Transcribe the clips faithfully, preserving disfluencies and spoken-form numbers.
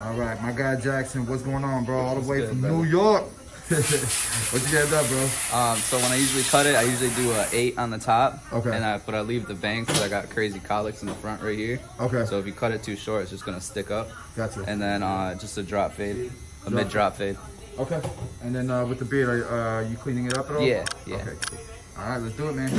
All right, my guy Jackson, what's going on, bro? All the way good, from brother. New York. What you guys up, bro? Um, so when I usually cut it, I usually do an eight on the top. Okay. And I, but I leave the bang because I got crazy colics in the front right here. Okay. So if you cut it too short, it's just gonna stick up. Gotcha. And then uh, just a drop fade, a mid drop fade. Okay. And then uh, with the beard, are uh, you cleaning it up at all? Yeah. Yeah. Okay. Cool. All right, let's do it, man.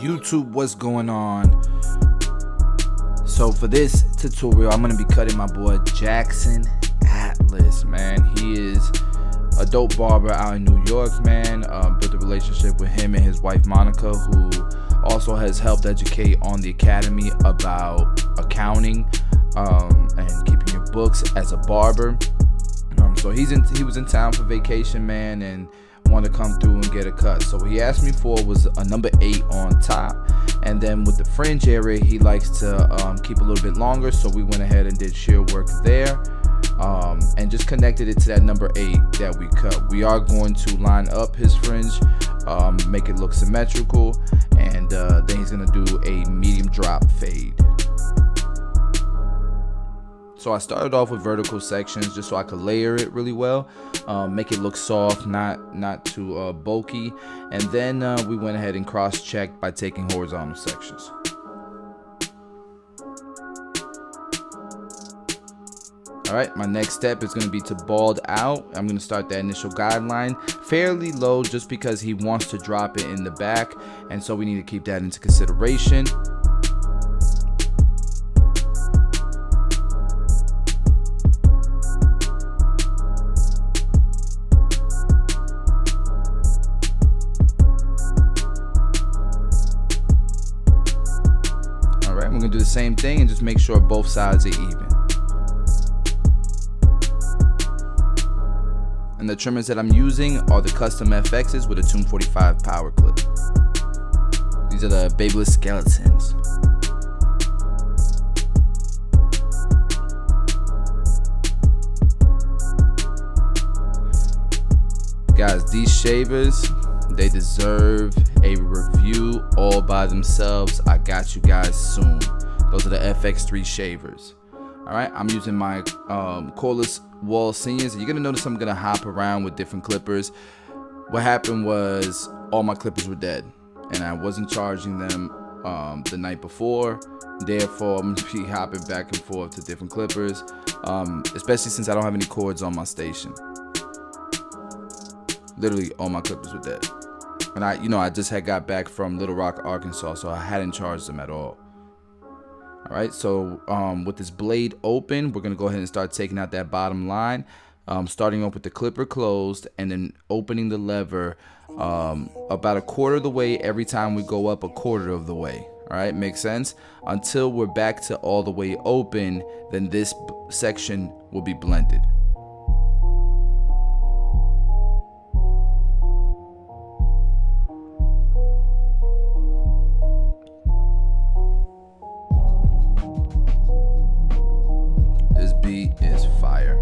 YouTube, what's going on? So for this tutorial, I'm gonna be cutting my boy Jackson Atlas, man. He is a dope barber out in New York, man. Um, built a relationship with him and his wife Monica, who also has helped educate on the academy about accounting um, and keeping your books as a barber. Um, so he's in, he was in town for vacation, man, and want to come through and get a cut. So what he asked me for was a number eight on top, and then with the fringe area he likes to um, keep a little bit longer, so we went ahead and did sheer work there um, and just connected it to that number eight that we cut. We are going to line up his fringe, um, make it look symmetrical, and uh, then he's going to do a medium drop fade. So I started off with vertical sections just so I could layer it really well, um, make it look soft, not not too uh, bulky. And then uh, we went ahead and cross-checked by taking horizontal sections. All right, my next step is gonna be to bald out. I'm gonna start that initial guideline fairly low just because he wants to drop it in the back. And so we need to keep that into consideration. We're gonna do the same thing and just make sure both sides are even. And the trimmers that I'm using are the Custom F Xs with a Tomb forty-five power clip. These are the Babyliss skeletons. Guys, these shavers, they deserve a review all by themselves. I got you guys soon. Those are the F X three shavers. All right, I'm using my um, cordless wall seniors. You're gonna notice I'm gonna hop around with different clippers. What happened was all my clippers were dead and I wasn't charging them um, the night before. Therefore, I'm gonna be hopping back and forth to different clippers, um, especially since I don't have any cords on my station. Literally all my clippers were dead. And I, you know, I just had got back from Little Rock, Arkansas, so I hadn't charged them at all. All right, so um, with this blade open, we're gonna go ahead and start taking out that bottom line, um, starting off with the clipper closed and then opening the lever um, about a quarter of the way every time we go up a quarter of the way. All right, makes sense? Until we're back to all the way open, then this section will be blended. Is fire.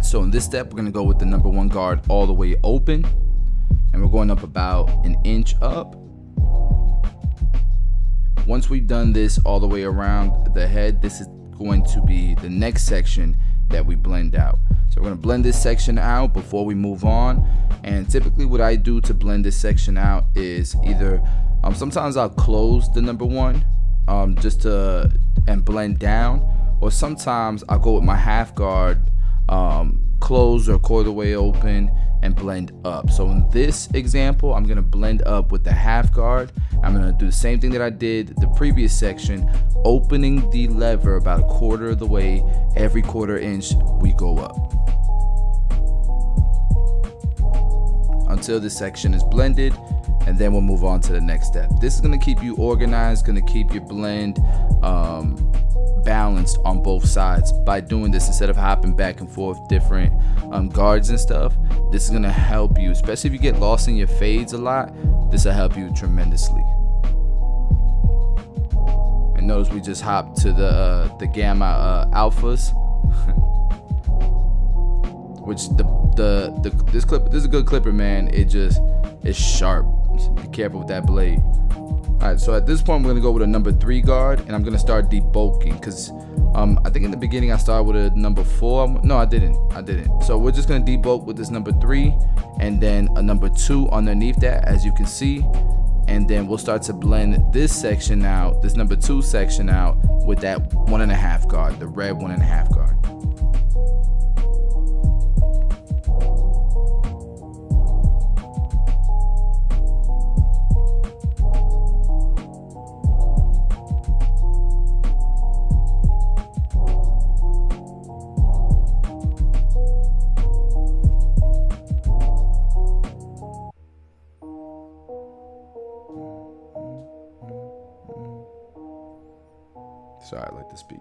So in this step, we're gonna go with the number one guard all the way open, and we're going up about an inch up. Once we've done this all the way around the head, this is going to be the next section that we blend out. So we're gonna blend this section out before we move on. And typically what I do to blend this section out is either, um, sometimes I'll close the number one um, just to, and blend down. Or sometimes I'll go with my half guard, um, close or quarter way open and blend up. So in this example, I'm gonna blend up with the half guard. I'm gonna do the same thing that I did the previous section, opening the lever about a quarter of the way. Every quarter inch we go up until this section is blended, and then we'll move on to the next step. This is gonna keep you organized, gonna keep your blend um, balanced on both sides. By doing this, instead of hopping back and forth different um, guards and stuff, this is gonna help you, especially if you get lost in your fades a lot. This will help you tremendously. And notice we just hopped to the uh, the gamma uh, alphas, which the, the the this clip this is a good clipper, man. It just it's sharp. So be careful with that blade. Alright, so at this point, we're going to go with a number three guard, and I'm going to start debulking, because um, I think in the beginning, I started with a number four. No, I didn't. I didn't. So we're just going to debulk with this number three, and then a number two underneath that, as you can see. And then we'll start to blend this section out, this number two section out, with that one and a half guard, the red one and a half guard. Sorry, I like to speak.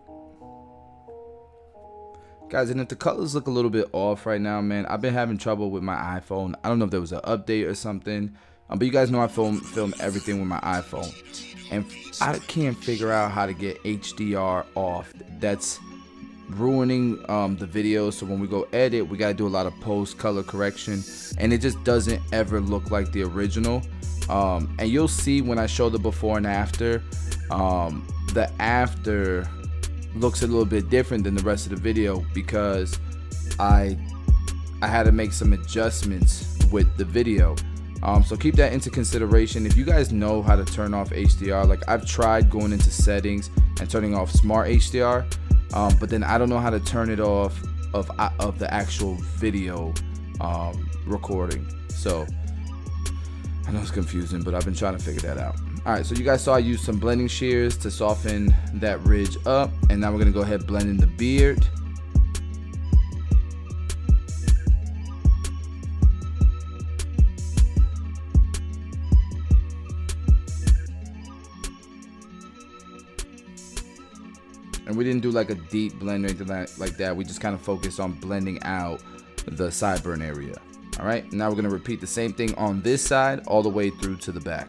Guys, and if the colors look a little bit off right now, man, I've been having trouble with my iPhone. I don't know if there was an update or something, um, but you guys know I film, film everything with my iPhone. And I can't figure out how to get H D R off. That's ruining um, the video. So when we go edit, we got to do a lot of post color correction. And it just doesn't ever look like the original. Um, and you'll see when I show the before and after. Um, the after looks a little bit different than the rest of the video because I I had to make some adjustments with the video, um, so keep that into consideration. If you guys know how to turn off H D R, like I've tried going into settings and turning off smart H D R, um, but then I don't know how to turn it off of, of the actual video um, recording. So I know it's confusing, but I've been trying to figure that out. Alright, so you guys saw I used some blending shears to soften that ridge up, and now we're going to go ahead and blend in the beard. And we didn't do like a deep blend or anything like that, we just kind of focused on blending out the sideburn area. Alright, now we're going to repeat the same thing on this side all the way through to the back.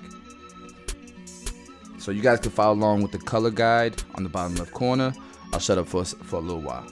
So you guys can follow along with the color guide on the bottom left corner. I'll shut up for, for a little while.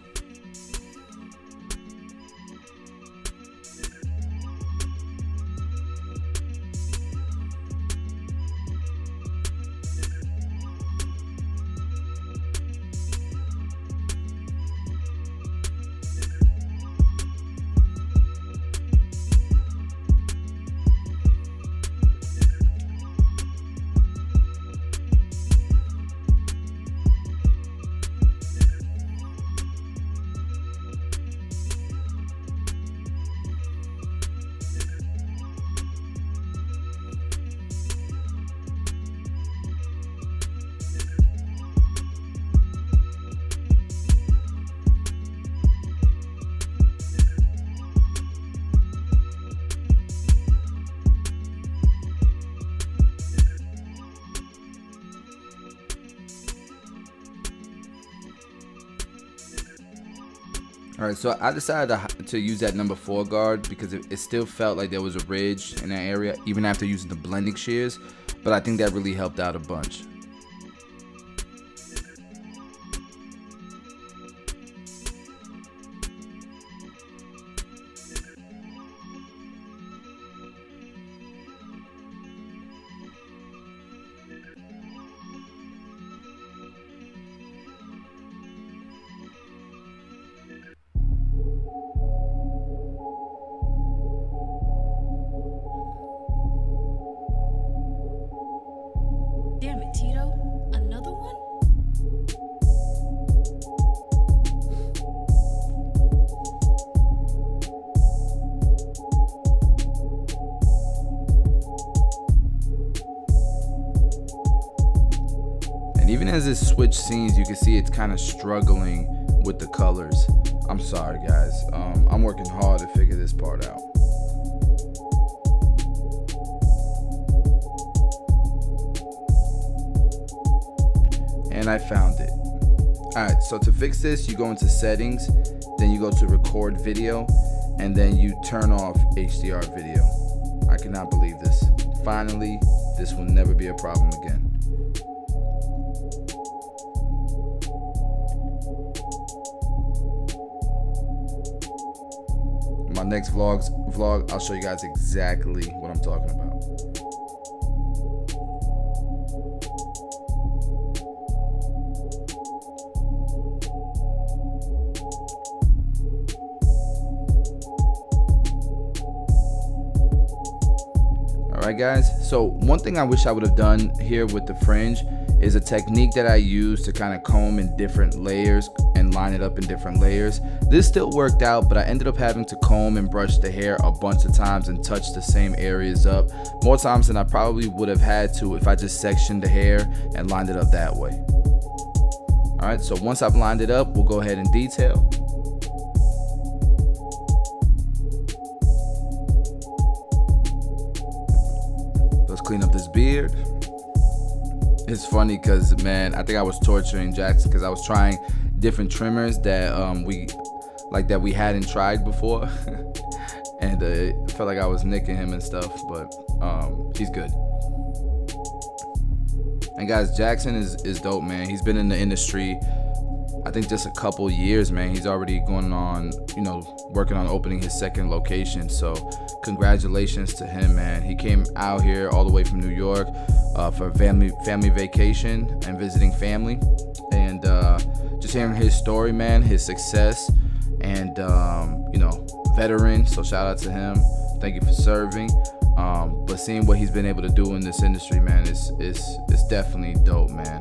Alright, so I decided to, to use that number four guard because it, it still felt like there was a ridge in that area, even after using the blending shears, but I think that really helped out a bunch. as it switched scenes, you can see it's kind of struggling with the colors. I'm sorry guys, um, I'm working hard to figure this part out. And I found it. Alright, so to fix this, you go into settings, then you go to record video, and then you turn off H D R video. I cannot believe this. Finally, this will never be a problem again. My next vlog's vlog, I'll show you guys exactly what I'm talking about. Alright guys, so one thing I wish I would have done here with the fringe is a technique that I use to kind of comb in different layers and line it up in different layers. This still worked out, but I ended up having to comb and brush the hair a bunch of times and touch the same areas up more times than I probably would have had to if I just sectioned the hair and lined it up that way. Alright, so once I've lined it up, we'll go ahead and detail. Clean up this beard. It's funny because, man, I think I was torturing Jackson because I was trying different trimmers that um, we like that we hadn't tried before, and uh, it felt like I was nicking him and stuff, but um, he's good. And guys, Jackson is, is dope, man. He's been in the industry I think just a couple years, man. He's already going on, you know, working on opening his second location. So congratulations to him, man. He came out here all the way from New York uh, for family family vacation and visiting family. And uh, just hearing his story, man, his success, and, um, you know, veteran. So shout out to him. Thank you for serving. Um, but seeing what he's been able to do in this industry, man, is it's, it's definitely dope, man.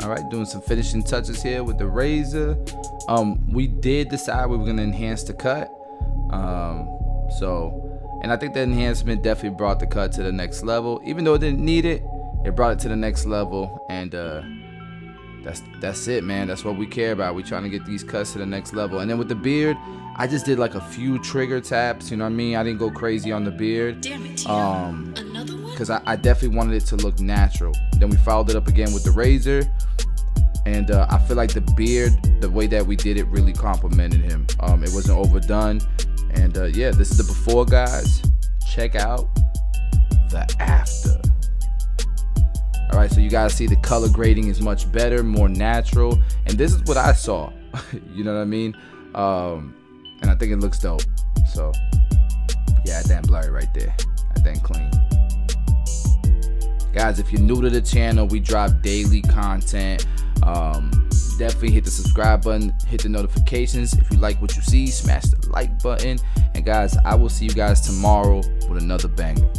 Alright, doing some finishing touches here with the razor. Um, we did decide we were gonna enhance the cut. Um, so, and I think the enhancement definitely brought the cut to the next level. Even though it didn't need it, it brought it to the next level. And uh, that's that's it, man. That's what we care about. We're trying to get these cuts to the next level. And then with the beard, I just did like a few trigger taps. You know what I mean? I didn't go crazy on the beard. Damn it, um, another one? Because I, I definitely wanted it to look natural. Then we followed it up again with the razor. And uh, I feel like the beard, the way that we did it, really complimented him. Um, it wasn't overdone. And uh, yeah, this is the before, guys. Check out the after. All right, so you guys see the color grading is much better, more natural. And this is what I saw. You know what I mean? Um, and I think it looks dope. So yeah, that damn blurry right there. That damn clean. Guys, if you're new to the channel, we drop daily content. Um, definitely hit the subscribe button, hit the notifications. If you like what you see, smash the like button. And guys, I will see you guys tomorrow with another banger.